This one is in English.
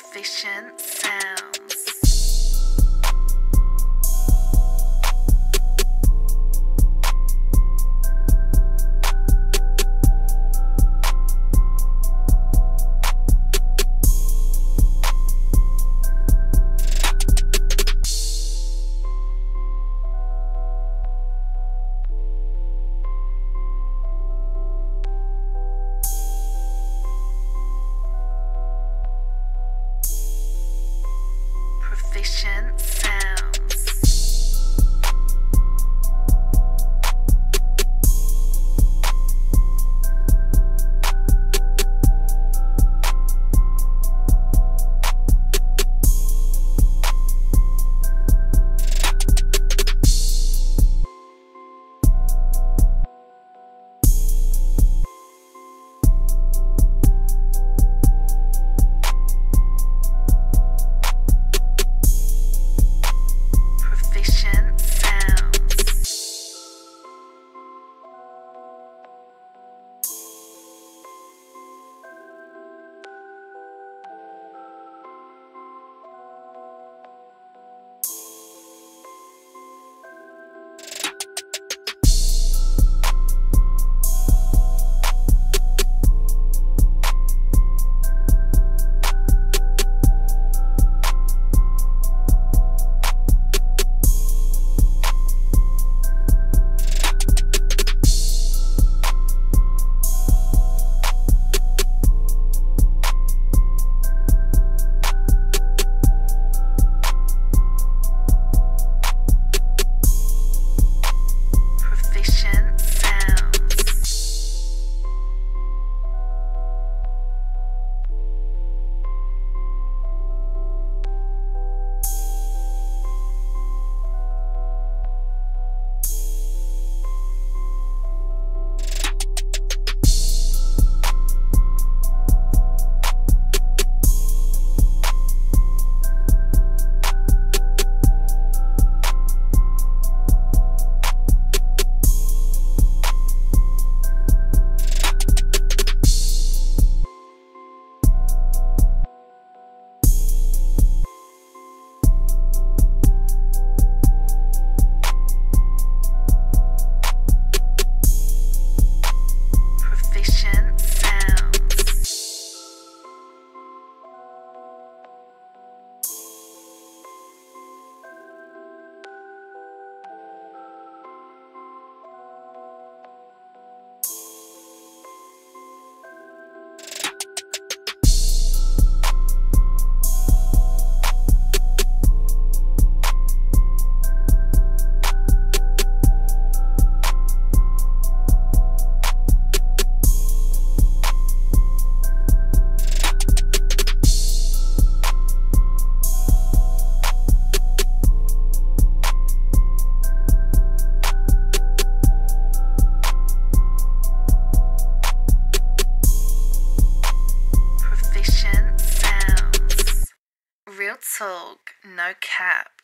Proficient Soundz. Proficient Soundz. Real talk, no cap.